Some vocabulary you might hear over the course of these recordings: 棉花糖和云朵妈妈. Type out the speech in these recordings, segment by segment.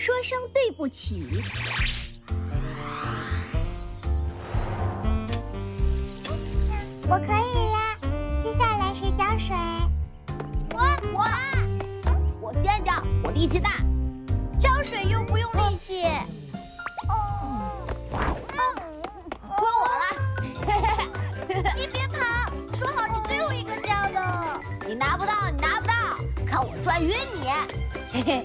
说声对不起。我可以啦，接下来谁浇水？我先着，我力气大，浇水又不用力气。归我了！你别跑，说好你最后一个浇的。你拿不到，你拿不到，看我转晕你！嘿嘿。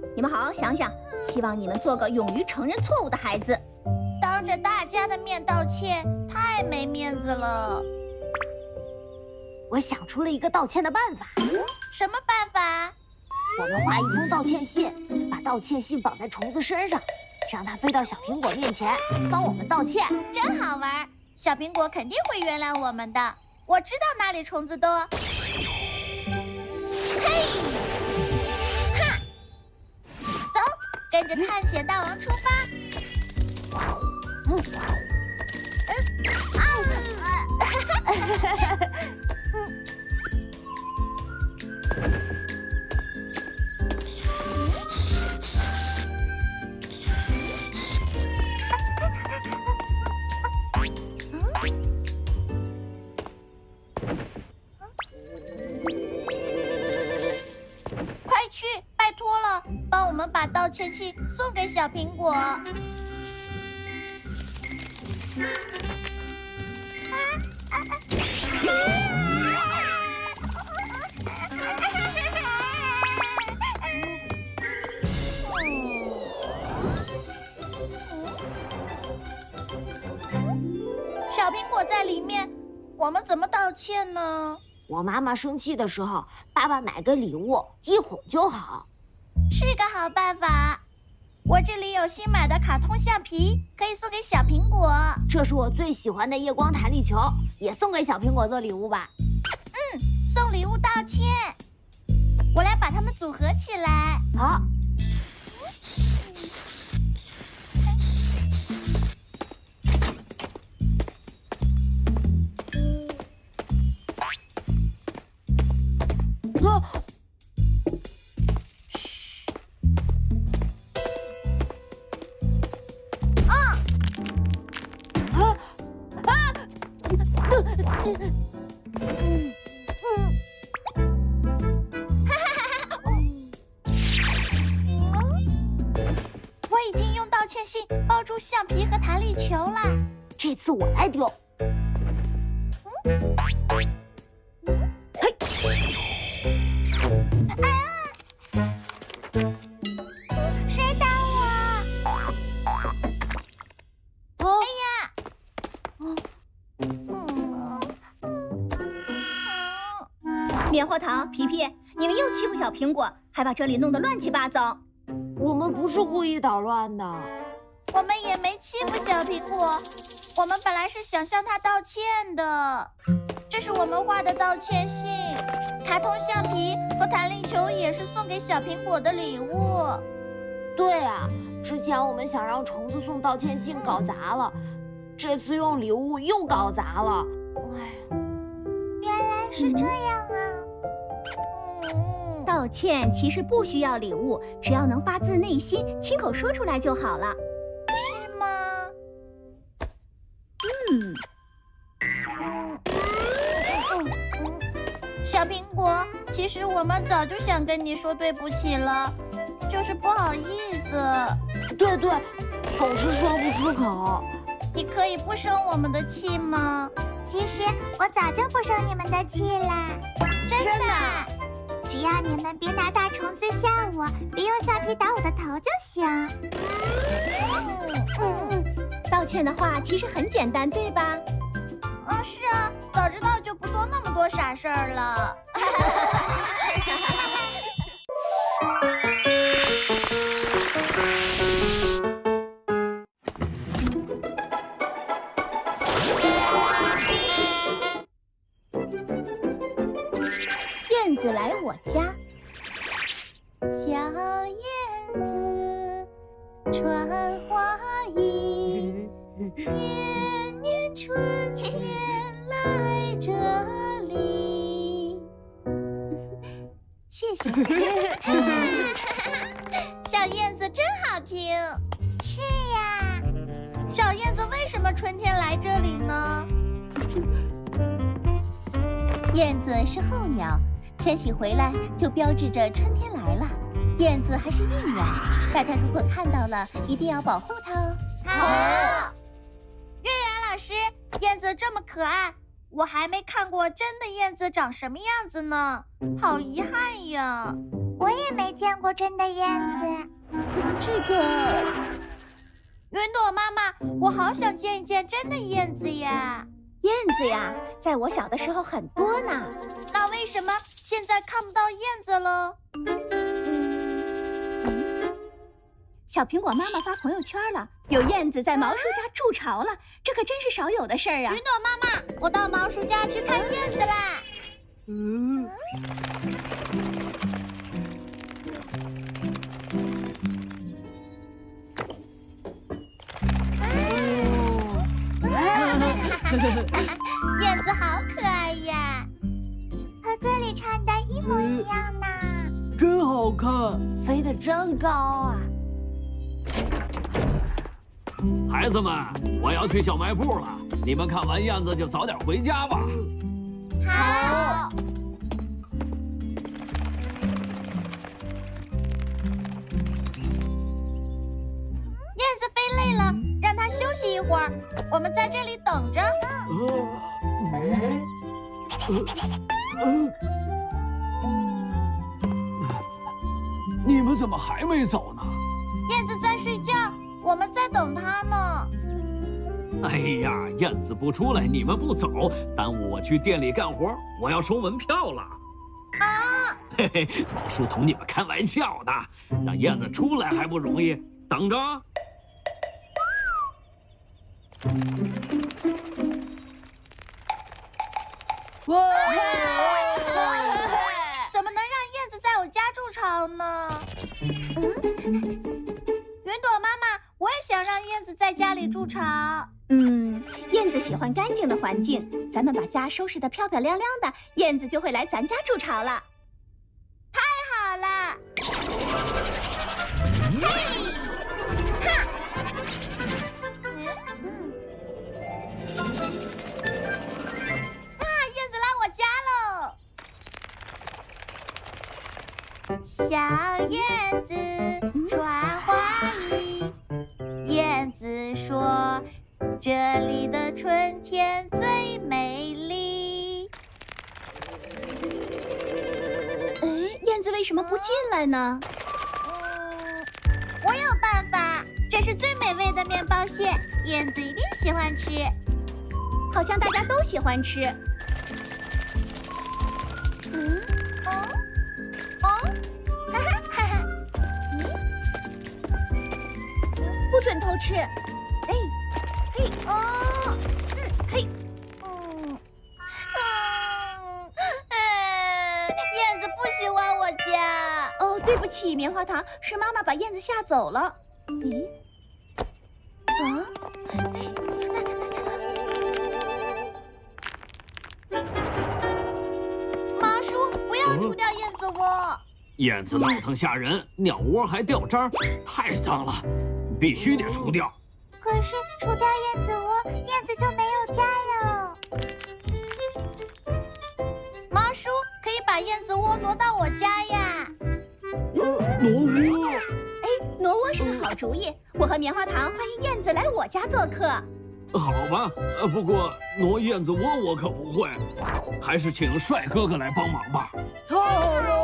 你们好好想想。希望你们做个勇于承认错误的孩子。当着大家的面道歉，太没面子了。我想出了一个道歉的办法。什么办法？我们画一封道歉信，把道歉信绑在虫子身上。 让它飞到小苹果面前，帮我们道歉，真好玩。小苹果肯定会原谅我们的。我知道哪里虫子多。嘿，哈，走，跟着探险大王出发。把道歉信送给小苹果。啊，小苹果在里面，我们怎么道歉呢？我妈妈生气的时候，爸爸买个礼物，一哄就好。 是个好办法，我这里有新买的卡通橡皮，可以送给小苹果。这是我最喜欢的夜光弹力球，也送给小苹果做礼物吧。嗯，送礼物道歉，我来把它们组合起来。好。啊！ 我已经用道歉信包住橡皮和弹力球了，这次我来丢。谁打我？哎呀！ 棉花糖、皮皮，你们又欺负小苹果，还把这里弄得乱七八糟。我们不是故意捣乱的，我们也没欺负小苹果。我们本来是想向他道歉的。这是我们画的道歉信，卡通橡皮和弹力球也是送给小苹果的礼物。对啊，之前我们想让虫子送道歉信搞砸了，这次用礼物又搞砸了。哎，原来是这样啊。 道歉其实不需要礼物，只要能发自内心、亲口说出来就好了，是吗？小苹果，其实我们早就想跟你说对不起了，就是不好意思。对对，总是说不出口。你可以不生我们的气吗？其实我早就不生你们的气了，真的。 只要你们别拿大虫子吓我，别用橡皮打我的头就行。道歉的话其实很简单，对吧？嗯，是啊，早知道就不做那么多傻事儿了。燕子来我家，小燕子穿花衣，年年春天来这里。谢谢，小燕子真好听。是呀，小燕子为什么春天来这里呢？ 燕子是候鸟，迁徙回来就标志着春天来了。燕子还是夜鸟，大家如果看到了，一定要保护它哦。好，月牙老师，燕子这么可爱，我还没看过真的燕子长什么样子呢，好遗憾呀！我也没见过真的燕子。这个，云朵妈妈，我好想见一见真的燕子呀。 燕子呀，在我小的时候很多呢。那为什么现在看不到燕子了？小苹果妈妈发朋友圈了，有燕子在毛叔家筑巢了，这可真是少有的事儿啊！云朵妈妈，我到毛叔家去看燕子啦。燕子好可爱呀，和歌里唱的一模一样呢，真好看，飞得真高啊！孩子们，我要去小卖部了，你们看完燕子就早点回家吧。好。燕子飞累了，让它休息一会儿，我们在这里等着。 你们怎么还没走呢？燕子在睡觉，我们在等它呢。哎呀，燕子不出来，你们不走，耽误我去店里干活，我要收门票了。啊！嘿嘿，老叔同你们开玩笑呢，让燕子出来还不容易，等着。 哇！怎么能让燕子在我家筑巢呢？云朵妈妈，我也想让燕子在家里筑巢。燕子喜欢干净的环境，咱们把家收拾得漂漂亮亮的，燕子就会来咱家筑巢了。太好了！哈！ 小燕子穿花衣，燕子说：“这里的春天最美丽。”哎，燕子为什么不进来呢？我有办法，这是最美味的面包屑，燕子一定喜欢吃。好像大家都喜欢吃。不准偷吃！哎，嘿哦，嘿，燕子不喜欢我家。哦，对不起，棉花糖，是妈妈把燕子吓走了。毛叔，不要除掉燕子窝！燕子闹腾吓人，鸟窝还掉渣，太脏了。 必须得除掉。可是除掉燕子窝，燕子就没有家了。毛叔可以把燕子窝挪到我家呀。挪窝？哎，挪窝是个好主意。我和棉花糖欢迎燕子来我家做客。好吧，不过挪燕子窝我可不会，还是请帅哥哥来帮忙吧。好了。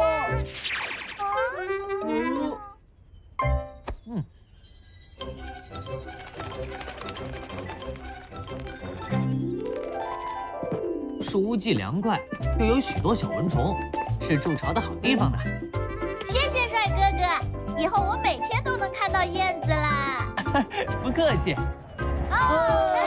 树屋既凉快，又有许多小蚊虫，是筑巢的好地方呢。谢谢帅哥哥，以后我每天都能看到燕子啦。不客气。哦。